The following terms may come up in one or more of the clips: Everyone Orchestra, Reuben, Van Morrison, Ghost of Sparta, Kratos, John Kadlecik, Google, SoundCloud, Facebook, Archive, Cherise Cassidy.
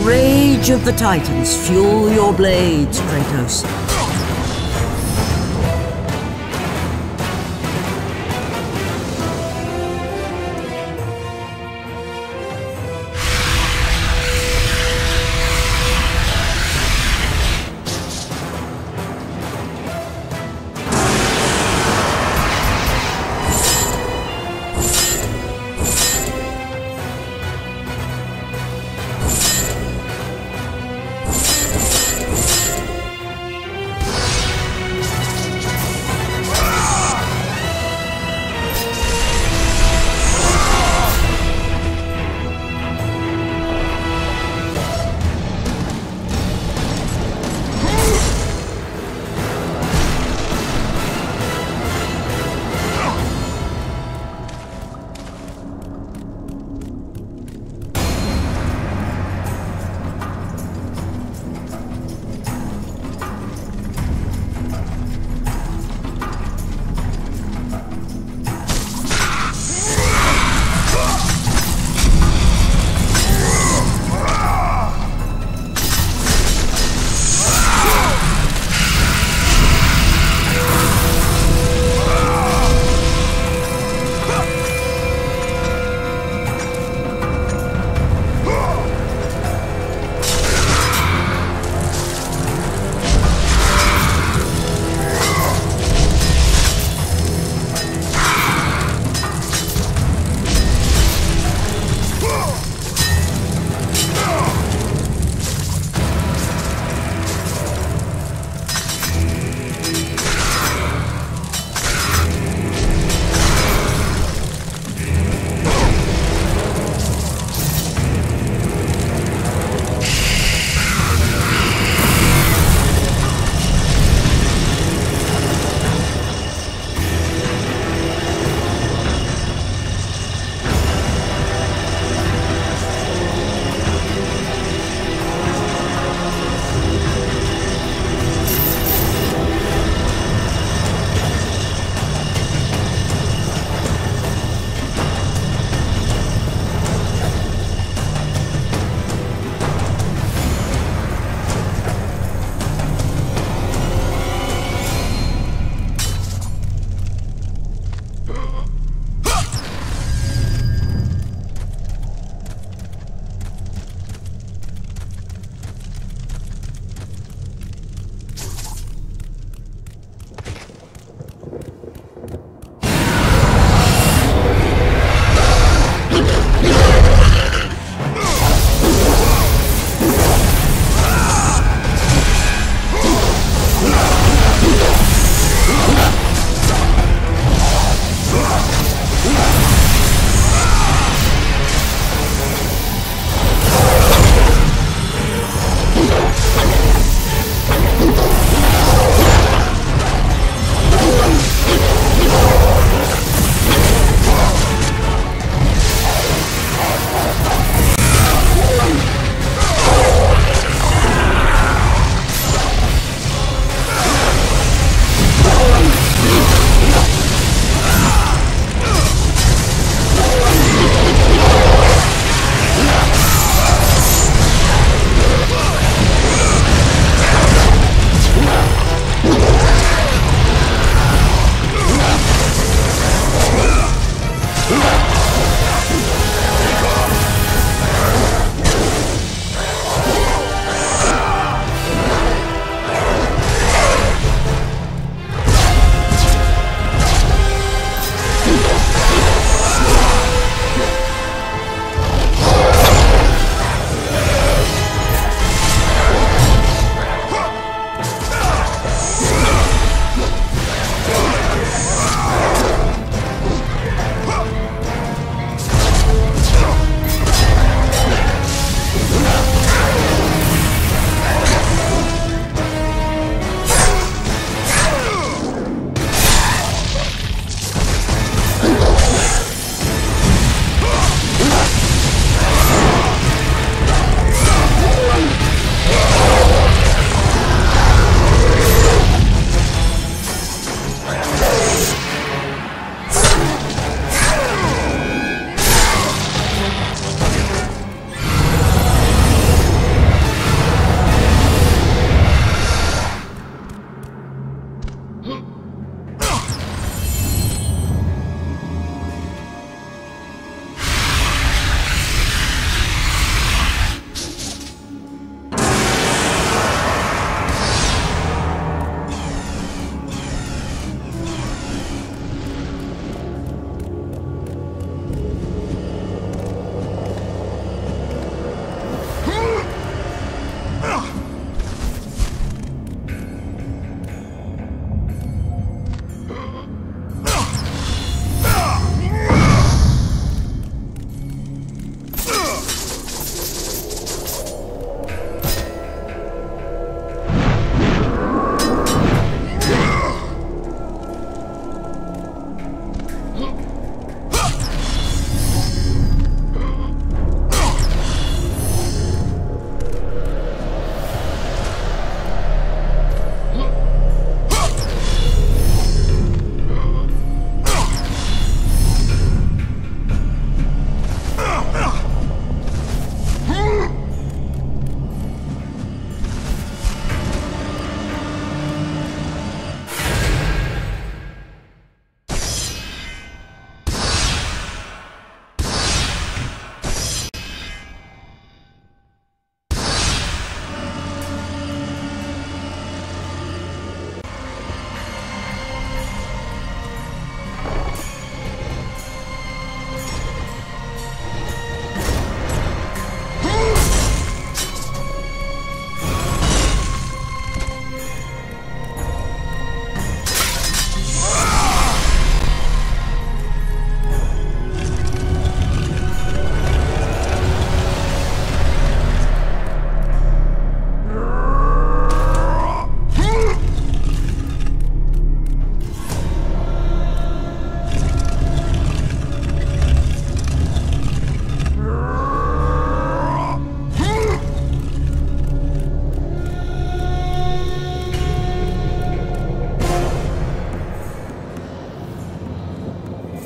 Rage of the Titans, fuel your blades, Kratos.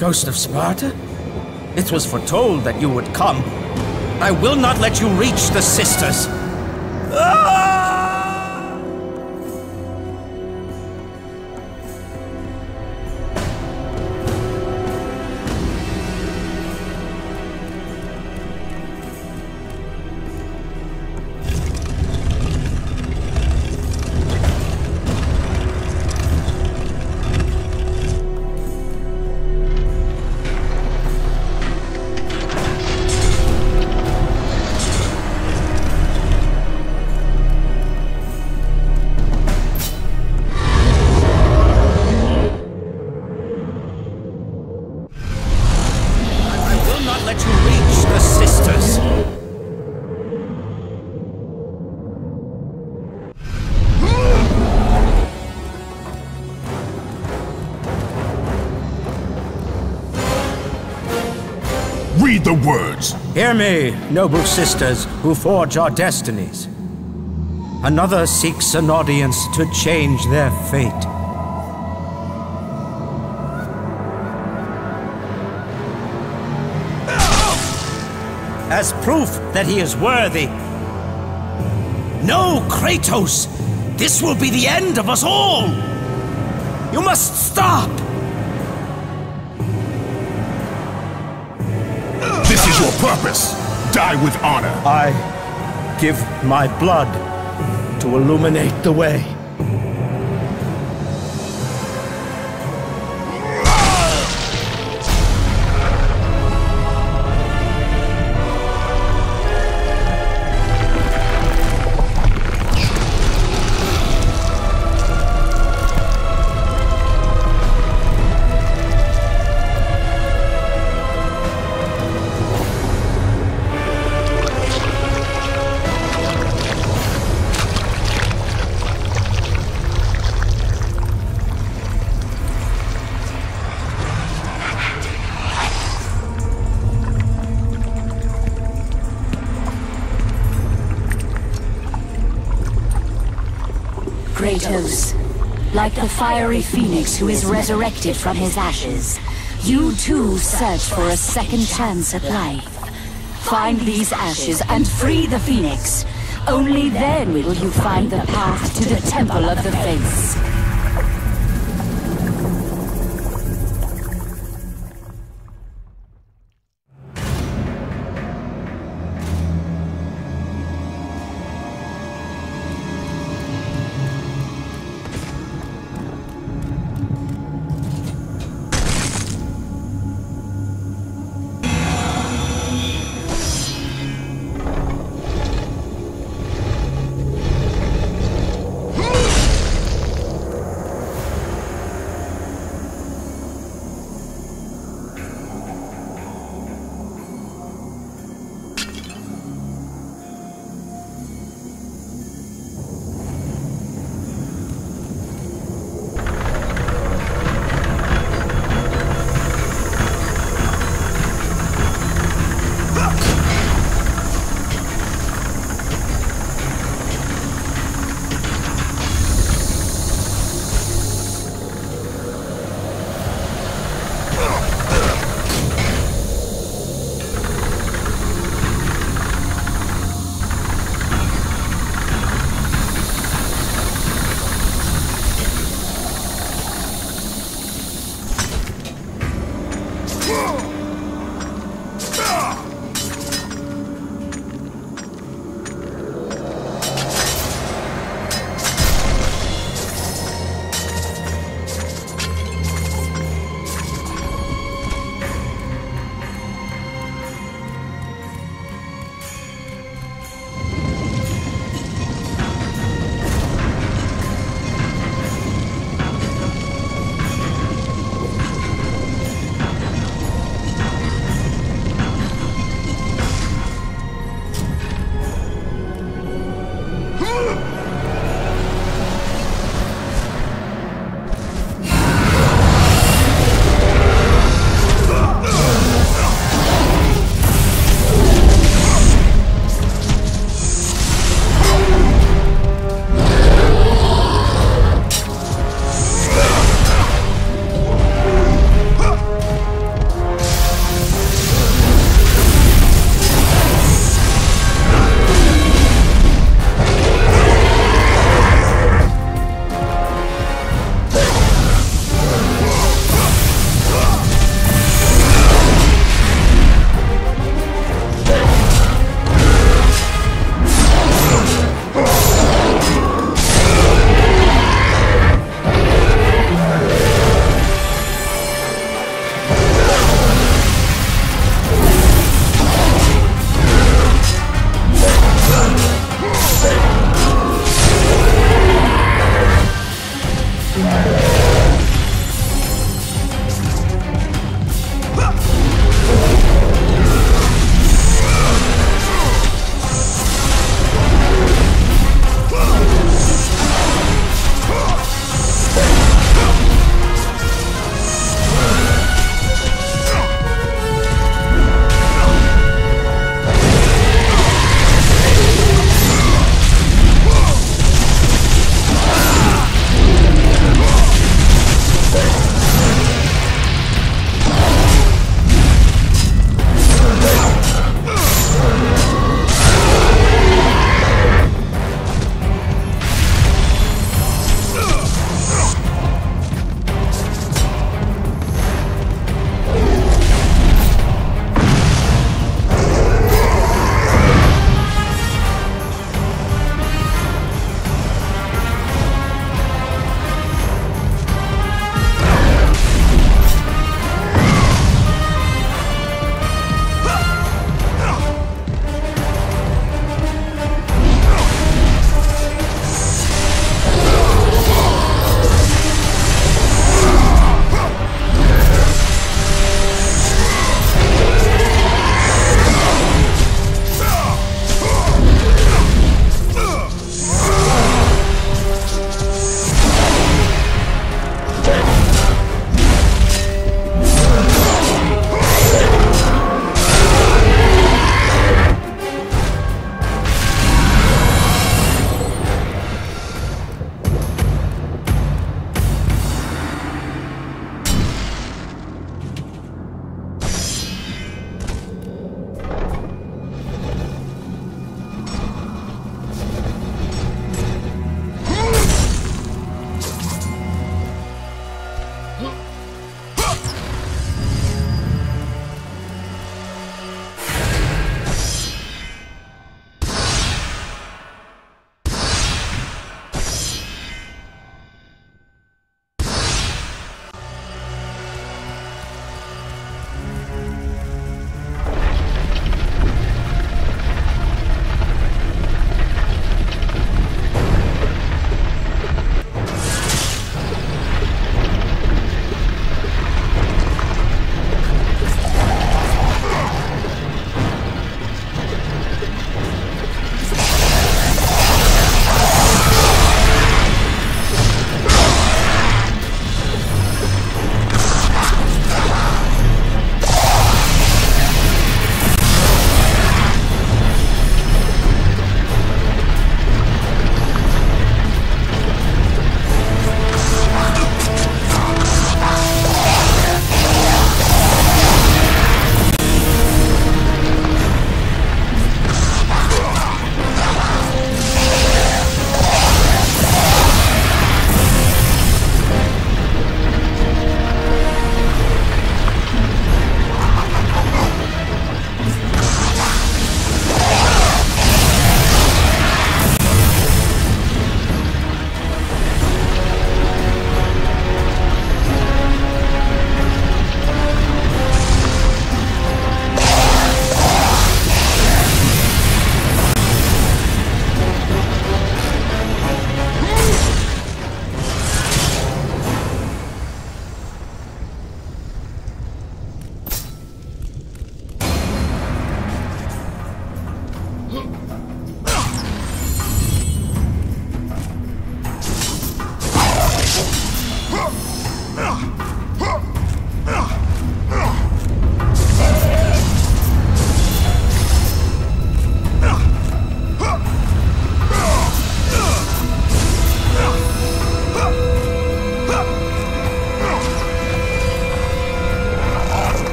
Ghost of Sparta? It was foretold that you would come. I will not let you reach the sisters. Ah! Read the words. Hear me, noble sisters who forge our destinies. Another seeks an audience to change their fate. As proof that he is worthy. No, Kratos! This will be the end of us all! You must stop! This is your purpose! Die with honor! I give my blood to illuminate the way. Kratos, like the fiery phoenix who is resurrected from his ashes, you too search for a second chance at life. Find these ashes and free the phoenix. Only then will you find the path to the Temple of the Fates.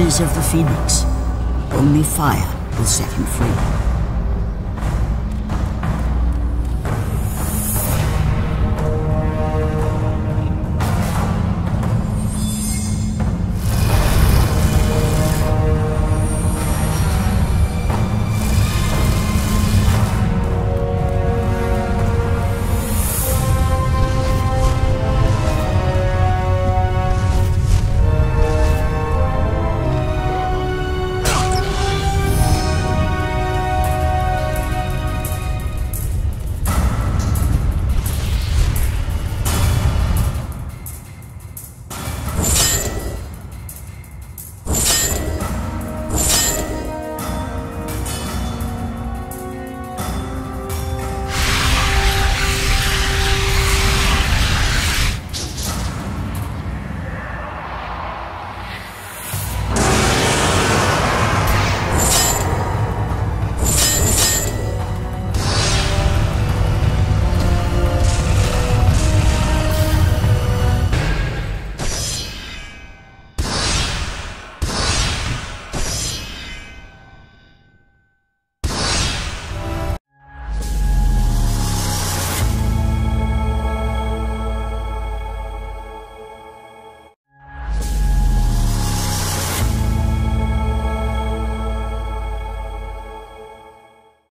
ashes of the Phoenix. Only fire will set him free.